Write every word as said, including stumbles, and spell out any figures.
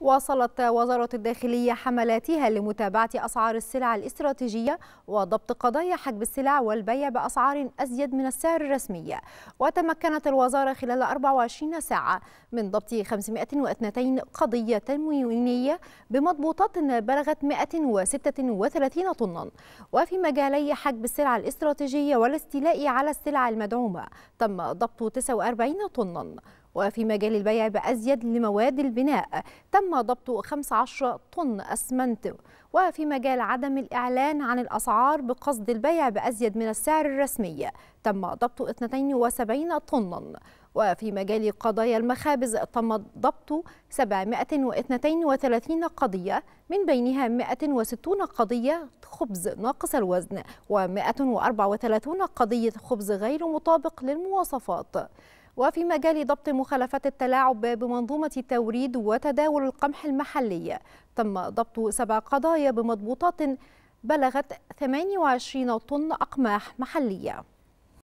واصلت وزارة الداخلية حملاتها لمتابعة أسعار السلع الاستراتيجية وضبط قضايا حجب السلع والبيع بأسعار أزيد من السعر الرسمي. وتمكنت الوزارة خلال أربع وعشرين ساعة من ضبط خمسمائة واثنتين قضية تموينية بمضبوطات بلغت مائة وستة وثلاثين طنا. وفي مجالي حجب السلع الاستراتيجية والاستيلاء على السلع المدعومة تم ضبط تسعة وأربعين طنا. وفي مجال البيع بأزيد لمواد البناء تم ضبط خمسة عشر طن أسمنت. وفي مجال عدم الإعلان عن الأسعار بقصد البيع بأزيد من السعر الرسمي تم ضبط اثنتين وسبعين طنا. وفي مجال قضايا المخابز تم ضبط سبعمائة واثنتين وثلاثين قضية، من بينها مائة وستين قضية خبز ناقص الوزن ومائة وأربعة وثلاثين قضية خبز غير مطابق للمواصفات. وفي مجال ضبط مخالفات التلاعب بمنظومة التوريد وتداول القمح المحلي تم ضبط سبع قضايا بمضبوطات بلغت ثمانية وعشرين طن أقماح محلية.